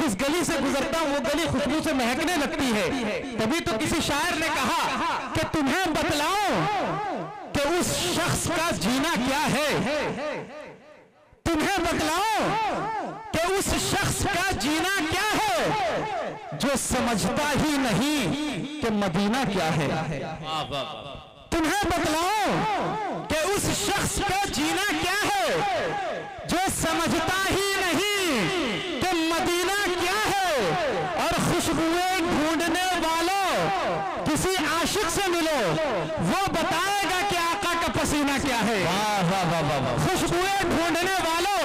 जिस गली से गुजरता हूँ वो गली खुशबू से महकने लगती है। तभी तो किसी शायर ने कहा कि तुम्हें बतलाओ कि उस शख्स का जीना क्या है, तुम्हें बतलाओ कि उस शख्स का जीना क्या है जो समझता ही नहीं कि मदीना क्या है। तुम्हें बतलाओ कि उस शख्स का जीना क्या है जो समझता ही नहीं कि मदीना क्या है। और खुशबुएं ढूंढने वालों किसी आशिक से मिलो, वो बताएगा कि आका का पसीना क्या है। खुशबुएं ढूंढने वालों,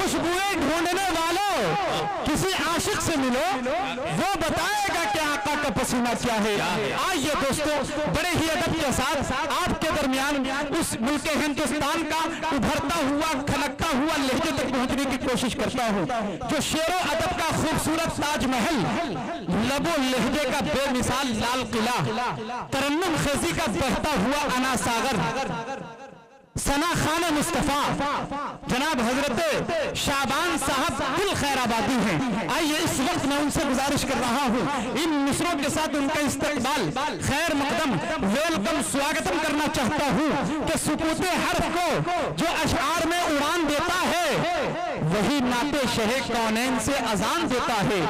खुशबुएं ढूंढने वालों किसी आशिक से मिलो, वो बताएगा कि आका का पसीना क्या है। आइए दोस्तों, बड़े ही अदब के साथ आपके दरमियान उस मुल्क हिंदुस्तान का उभरता हुआ खनकता हुआ लहजे तक पहुंचने की कोशिश करता हूं। जो शेरो अदब का खूबसूरत ताजमहल, लबो लहजे का बेमिसाल लाल किला, तरन्नुम खजी का बहता हुआ अना सागर, सना खान मुस्तफ़ा जनाब हजरत शाबान साहब दिल खैराबादी हैं। आइए इस वक्त मैं उनसे गुजारिश कर रहा हूँ, इन मिसरों के साथ उनका इस्तकबाल खैर मकदम वेलकम स्वागतम करना चाहता हूँ कि सुकूते हर्फ को जो अशआर में उड़ान देता है वही नाते शहे कौनैन से अजान देता है।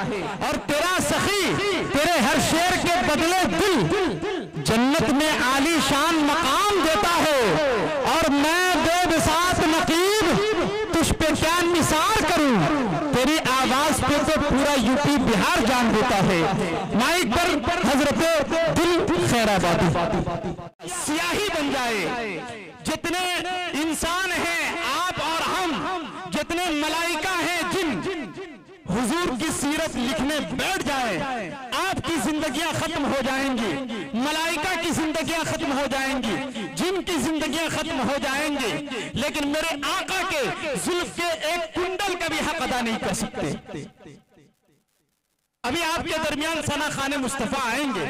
और तेरा सखी तेरे हर शेर के बदले दिल जन्नत में आलीशान मकाम देता है। और मैं बेबिसात नकीब तुझ पे क्या निसार करूं, तेरी आवाज पे तो पूरा यूपी बिहार जान देता है। माइक पर हजरत दिल खैराबादी। स्याही बन जाए जितने इंसान हैं आप और हम, जितने मलाइका हैं जिन, हुजूर की सीरत लिखने बैठ जाए आपकी जिंदगियां खत्म हो जाएंगी, मलाइका की जिंदगियां खत्म हो जाएंगी, जिनकी जिंदगियां खत्म हो जाएंगी, लेकिन मेरे आका के जुल्फ के एक कुंडल का भी हक अदा नहीं कर सकते। अभी आपके दरमियान सना खाने मुस्तफ़ा आएंगे,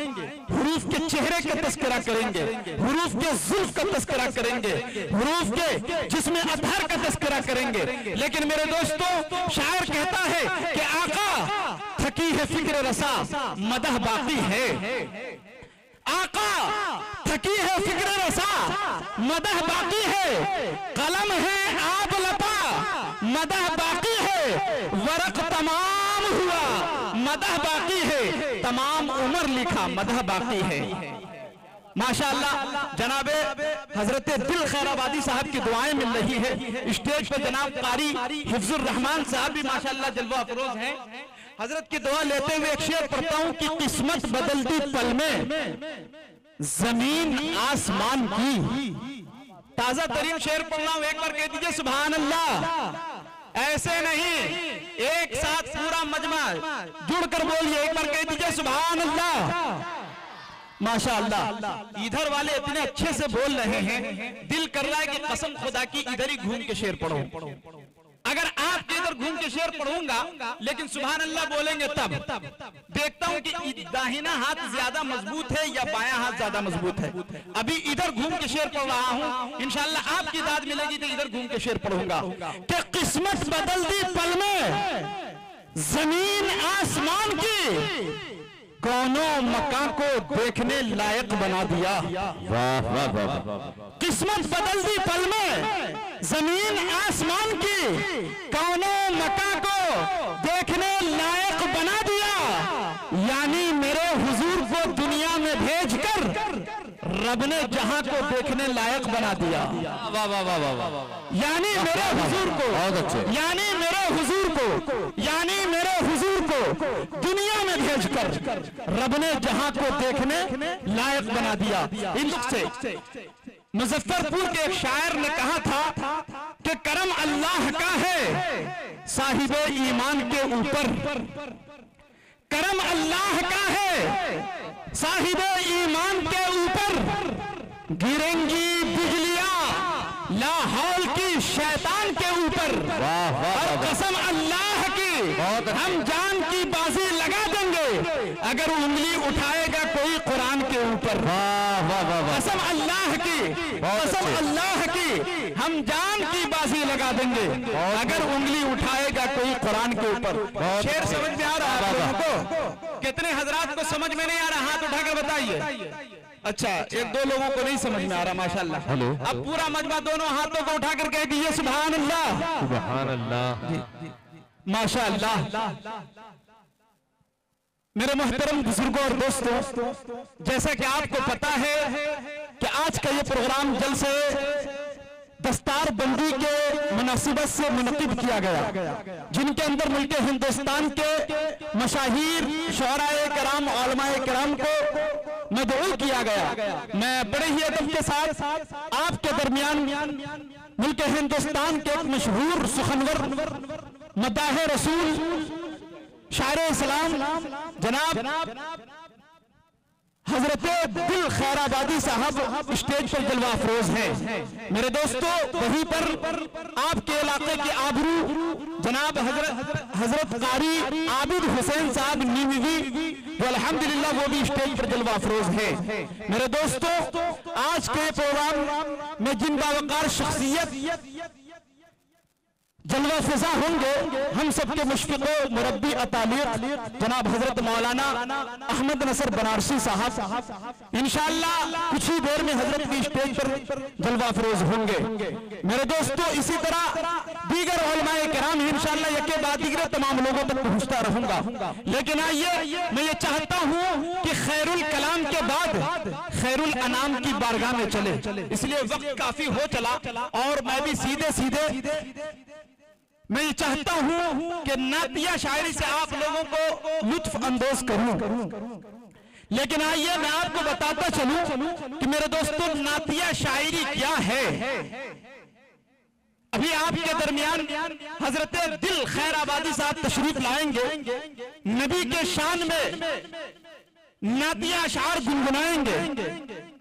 हुरूफ के चेहरे का तस्करा करेंगे, हुरूफ के जुल्फ का तस्करा करेंगे, हुरूफ के जिसमें अतहर का तस्करा करेंगे। लेकिन मेरे दोस्तों, शायर कहता है कि आका थकी है फिक्र रसा मदह बाकी है, आका थकी है फिक्र रसा मदह बाकी है, कलम है आब लपा मदह बाकी है, वरक तमाम हुआ मदह बाकी है, तमाम उम्र लिखा मदह बाकी है। माशाअल्लाह जनाबे हजरत दिल खैराबादी साहब की दुआएं मिल रही है। स्टेज पर जनाब कारी हिफ्जुर रहमान साहब भी माशाअल्लाह जलवा अफरोज हैं। हजरत की दुआ लेते हुए एक शेर पढ़ता हूँ कि किस्मत बदल दी पल में जमीन आसमान की। ताजा तरीन शेर पढ़ रहा हूँ, एक बार कह दीजिए सुभान अल्लाह। ऐसे नहीं, एक साथ पूरा मजमा जुड़कर बोलिए, एक बार कह दीजिए सुभान अल्लाह। माशाअल्लाह इधर वाले इतने अच्छे से बोल रहे हैं, दिल कर रहा है कि कसम खुदा की इधर ही घूम के शेर पढ़ो। अगर आप इधर घूम के शेर पढ़ूंगा लेकिन सुभान अल्लाह बोलेंगे तब देखता हूं कि दाहिना हाथ ज्यादा मजबूत है या बायां हाथ ज्यादा मजबूत है। अभी इधर घूम के शेर पढ़ रहा हूं, इंशाल्लाह आपकी दाद मिलेगी तो इधर घूम के शेर पढ़ूंगा कि किस्मत बदल दी पल में जमीन आसमान की, कौनों मकान को देखने लायक बना दिया। किस्मत बदल दी पल में जमीन आसमान की, कौनों मकान को देखने लायक बना दिया। यानी मेरे हुजूर को दुनिया में भेजकर रब ने जहां को देखने लायक बना दिया। यानी मेरे हुजूर को, यानी मेरे हुजूर को, यानी मेरे हुजूर को दुनिया में भेजकर रब ने जहां को देखने लायक बना दिया। इनसे मुजफ्फरपुर के एक शायर ने कहा था कि करम अल्लाह का है साहिबे ईमान के ऊपर, करम अल्लाह का है साहिबे ईमान के ऊपर, गिरेंगी बिजलियां लाहौल की शैतान के ऊपर, और कसम अल्लाह की हम जान की बाजी लगा देंगे। ले अगर उंगली उठाएगा कोई कुरान के ऊपर, कसम अल्लाह की, कसम अल्लाह की, हम जान की बाजी लगा देंगे अगर उंगली उठाएगा कोई कुरान के ऊपर। शेर समझ में आ रहा है आपको? कितने हजरात को समझ में नहीं आ रहा? हाथ उठाकर बताइए। अच्छा, एक दो लोगों को नहीं समझ में आ रहा, माशाल्लाह। अब पूरा मजमा दोनों हाथों को उठाकर कह दीजिए सुभान अल्लाह, सुभान अल्लाह, माशाल्लाह। मेरे मोहतरम बुजुर्गों और दोस्तों, जैसा कि आपको पता है कि आज का ये प्रोग्राम जल्द से दस्तार बंदी के मुनासिबत से मुनक़िद किया गया, जिनके अंदर मुल्क हिंदुस्तान के मशाहिर, शोराए कराम, उलमाए कराम को मदऊ किया गया। मैं बड़े ही अदब के साथ आपके दरमियान मुल्क हिंदुस्तान के मशहूर सुखनवर, मदाह रसूल, शायर इस्लाम जनाब हजरत दिल खैराबादी साहब स्टेज पर जलवा अफरोज हैं। मेरे दोस्तों, वहीं पर आपके इलाके के आबरू जनाब हजरत कारी आबिद हुसैन साहब नीमवी, अल्हम्दुलिल्लाह वो भी स्टेज पर जलवा अफरोज हैं। मेरे दोस्तों, आज के प्रोग्राम में जिन बावकार शख्सियत जलवा फिजा होंगे, हम सबके मुश्किलों मुरब्बी अतालियत जनाब हजरत मौलाना अहमद नसर बनारसी साहब इंशाल्लाह कुछ ही देर में हजरत की स्टेज पर जलवा फरोज होंगे। मेरे दोस्तों, इसी तरह दीगर उलमाए कराम इंशाल्लाह यके बाद दीगर तमाम लोगों तक पहुंचता रहूंगा। लेकिन आइए, मैं ये चाहता हूँ कि खैरुल कलाम के बाद खैरुल अनाम की बारगाह में चले, इसलिए वक्त काफी हो चला और मैं भी सीधे मैं ये चाहता हूँ कि नातिया शायरी से आप लोगों को लुत्फ अंदोज करूँ। लेकिन आइए, मैं आपको बताता चलूँ कि मेरे दोस्तों, नातिया शायरी क्या है। अभी आपके दरमियान हजरत दिल खैराबादी साहब तशरीफ लाएंगे, नबी के शान में नातिया अशआर गुनगुनाएंगे।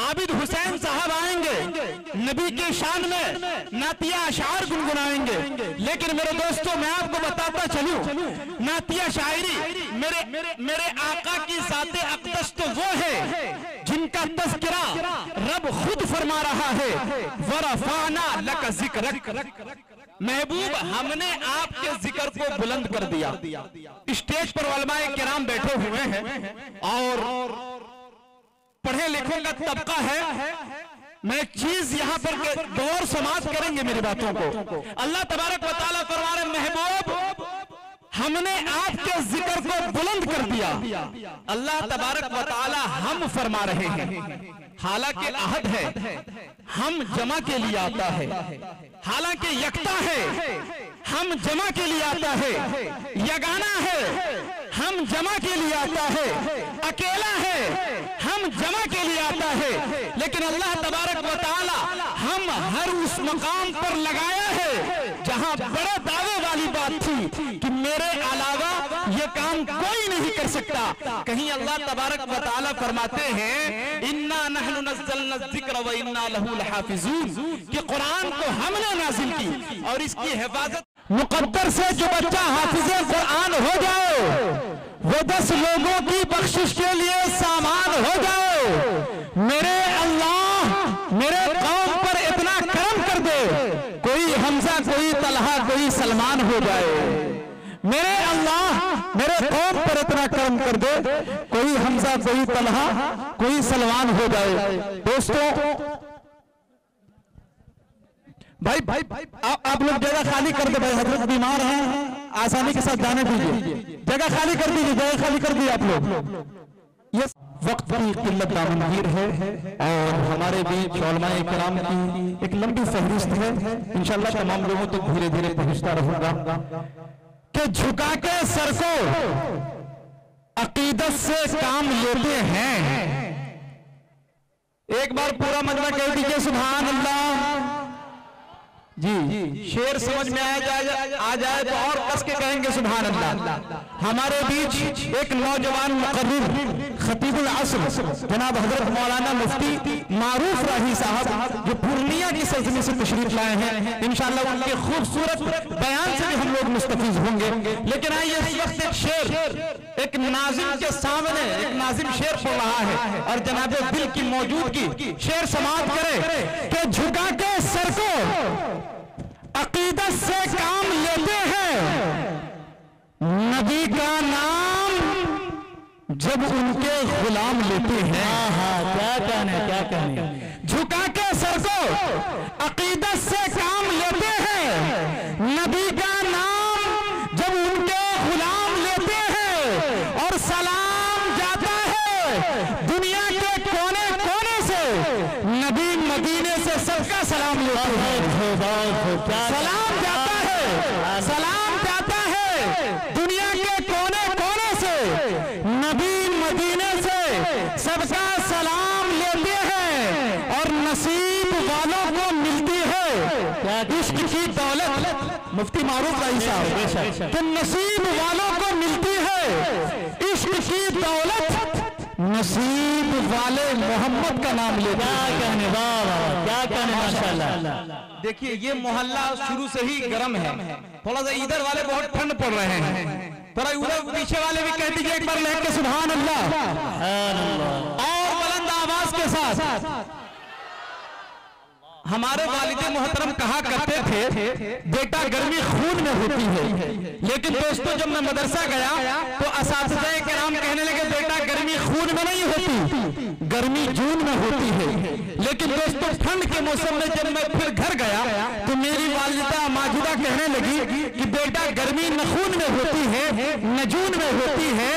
आबिद हुसैन साहब आएंगे, नबी के शान में नातिया अशआर गुनगुनाएंगे। लेकिन मेरे दोस्तों, मैं आपको बताता चलूं, नातिया शायरी मेरे आका की ज़ाते अक़दस तो वो है जिनका तज़किरा रब खुद फरमा रहा है, वरफ़अना लक ज़िक्रक, महबूब हमने आपके जिक्र को बुलंद कर दिया। स्टेज पर उलमाए किराम बैठे हुए हैं और पढ़े लिखों का तबका है। मैं एक चीज यहाँ पर गौर समाज करेंगे मेरी बातों को। अल्लाह तबारक व तआला फरमा रहे, महबूब हमने आपके जिक्र को बुलंद कर दिया। अल्लाह तबारक व तआला हम फरमा रहे हैं, हालांकि अहद है, हम जमा के लिए आता है, हालांकि यकता है, हम जमा के लिए आता है, यगाना है, हम जमा के लिए आता है, अकेला है, हम जमा के लिए आता है। लेकिन अल्लाह तबारक व तआला हम हर उस मकाम पर लगाया है जहां बड़े दावे वाली बात थी कि मेरे अलावा ये काम कोई नहीं कर सकता। कहीं अल्लाह तबारक व तआला फरमाते हैं, इन्ना नहनु नज़्ज़लना ज़िक्र व इन्ना लहु लहाफ़िज़ून, कि कुरान को हमने नाज़िल की और इसकी हिफाजत मुकद्दर से। जो बच्चा हाफिज़े कुरान हो जाओ, वो 10 लोगों की बख्शिश के लिए सामान हो जाओ। मेरे अल्लाह मेरे कौम पर इतना करम कर दे, कोई हमजा, कोई तलहा, कोई सलमान हो जाए। मेरे अल्लाह मेरे कौम पर इतना करम कर दे, कोई हमजा, कोई तलहा, कोई सलमान हो जाए। दोस्तों, भाई आप लोग जगह खाली कर दे, भाई हजरत बीमार हैं, आसानी के साथ जाने दीजिए, जगह खाली कर दीजिए, जगह खाली कर दीजिए आप लोग। यस, वक्त की किल्लत दामनगीर है और हमारे बीच उलमाए किराम की एक लंबी फहरिस्त है, इंशाल्लाह तमाम लोगों तक धीरे धीरे पहुंचता रहूंगा। कि झुका के सर को अकीदत से काम लेते हैं। एक बार पूरा मजमा कह दीजिए सुभान अल्लाह जी। शेर समझ में आ जाए तो और कस के कहेंगे सुभान अल्लाह। हमारे बीच एक नौजवान मुक़र्रिर खतीबुल असर जनाब हजरत मौलाना मुफ्ती मारूफ राही साहब जो पूर्णिया की सरजमी से तशरीफ लाए हैं, इंशाअल्लाह उनके खूबसूरत बयान से भी हम लोग मुस्तफीज होंगे। लेकिन आइए इस वक्त एक शेर, एक नाजिम के सामने एक नाजिम शेर बोल रहा है और जनाब दिल की मौजूदगी शेर समाप्त करे कि झुका के सर को अकीदत से काम लेते हैं, नबी का नाम जब उनके गुलाम लेते हैं। क्या कहने, क्या कहने। झुका के सर को अकीदत से काम लेते हैं, नबी का नाम जब उनके गुलाम लेते हैं। और सलाम जाता है दुनिया के कोने कोने से, नबी मदीने से सबका सलाम लेते हैं। सलाम जाता है, सलाम जाता है दुनिया के कोने कोने से, नबी मदीने से सबका सलाम लेते हैं। और नसीब वालों को मिलती है इश्क की दौलत, मुफ्ती मारूफ राही साहब, तो नसीब वालों को मिलती है इश्क की दौलत, नसीब वाले मोहम्मद का नाम लेते हैं। क्या कहने, क्या कहने, माशाल्लाह। देखिए ये मोहल्ला शुरू से ही गर्म है, थोड़ा सा इधर वाले बहुत ठंड पड़ रहे हैं, थोड़ा उधर पीछे वाले भी कह दीजिए एक बार लहक के सुभान अल्लाह और बुलंद आवाज के साथ। हमारे वालिद मोहतरम कहा करते थे बेटा गर्मी खून में होती है, लेकिन दोस्तों जब मैं मदरसा गया तो असातिज़ाए किराम कहने लगे बेटा गर्मी खून में नहीं होती, गर्मी जून में होती है। लेकिन दोस्तों ठंड के मौसम में जब मैं फिर घर गया तो मेरी वालिदा माजिदा कहने लगी कि बेटा गर्मी न खून में होती है न जून में होती है,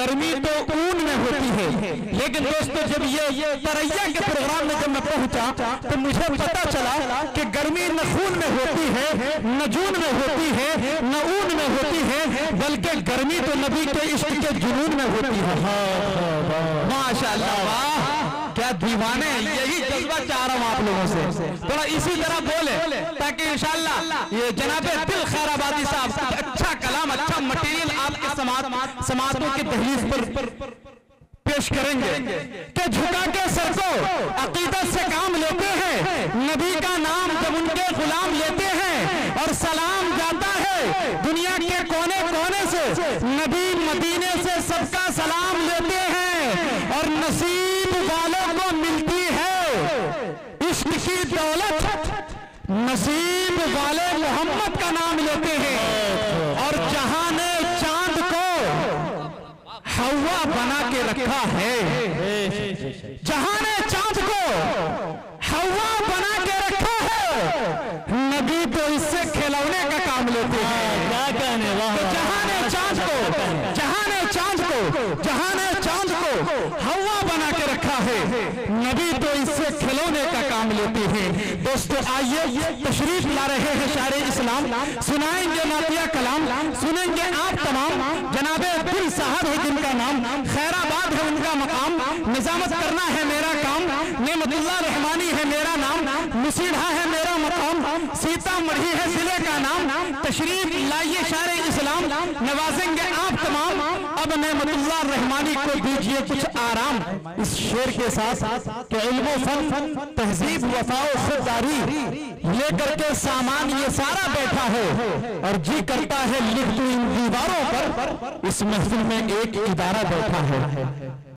गर्मी तो ऊन में होती है। लेकिन दोस्तों जब ये तरैया के प्रोग्राम में जब मैं पहुंचा तो मुझे पता चला कि गर्मी न खून में होती है न जून में होती है न ऊन में होती है, बल्कि गर्मी तो नबी के इश्क के जुनून में होती है। माशाल्लाह, वाह क्या दीवाने, यही जज्बा चाह रहा हूँ आप लोगों से, थोड़ा इसी तरह बोले ताकि इंशाल्लाह ये जनाबे दिल खैराबादी साहब अच्छा कलाम, अच्छा मटेरियल आपके समातों की तहरीर पर पेश करेंगे। कि झुका के सर को अकीदत से काम लेते हैं, नबी का नाम जब उनके गुलाम लेते हैं। और सलाम जाता है दुनिया के कोने कोने से, नबी मदीने से सबका सलाम लेते हैं। और नसीब वालों को मिलती है इश्क की दौलत, नसीब वाले मोहम्मद का नाम लेते हैं। और जहां ने चांद को हवा बना के रखा है, जहां ने चांद को हवा बना के रखा है, नबी तो इससे खिलौने का काम लेते हैं। क्या कहने, वाह। जहां ने चांद को, जहां ने चांद को, जहां ने चांद को हवा बना के रखा है, नबी तो इससे खिलौने का काम लेते हैं। दोस्तों आइए तशरीफ ला रहे हैं शायर इस्लाम, सुनाएंगे नातिया कलाम, सुनेंगे आप तमाम जनाबे दिल साहब है जिनका नाम, खैराबाद है उनका मकाम, निजामत करना है मेरा काम, नेमतुल्लाह रहमानी है मेरा नाम, मुसीढ़ा है मेरा मकाम, सीतामढ़ी है जिले का नाम। तशरीफ लाइए शायर इस्लाम, नवाजेंगे आप तमाम। अब नेमतुल्लाह रहमानी को दीजिए कुछ आराम इस शेर के साथ कि इल्म व फन, तहजीब, वफा, खुददारी लेकर के सामान ये सारा बैठा है और जी करता है लिख दूं इन दीवारों पर, इस महफिल में एक इदारा बैठा है।